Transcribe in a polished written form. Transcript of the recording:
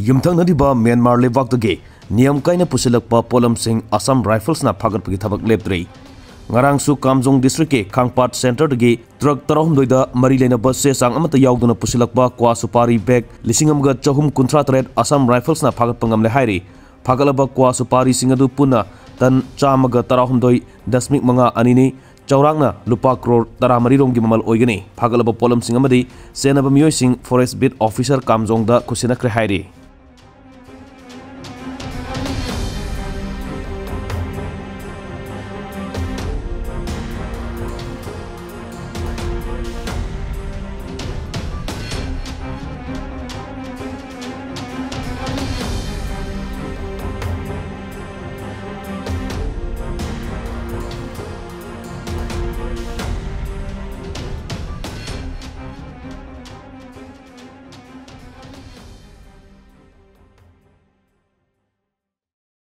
Yumtanadiba Myanmar Levakdagi, Niam Kaina Pusilakpa Polam Singh Assam Rifles na Pagatpagi Thabak Lepdrei. Ngarangsu Kamjong District ke Khangpat Center dagi truck Tarahumdoida Marilena bus sesang amata yauduna Pusilakpa Kwa Supari Bag Lisingamga Chahum Kuntrathred Assam Rifles na Pagatpangam Lehairi. Pagalaba Kwa Supari Singadu Puna Tan Chamaga Tarahumdoi Dasmik Manga Anini. Chaurangna Lupa Crore Taramari Romgi Mamal Oigani, Pagalaba Polam Singamadi, Senabamyo Singh Forest Bid Officer Kamjong da Kusina Krehari.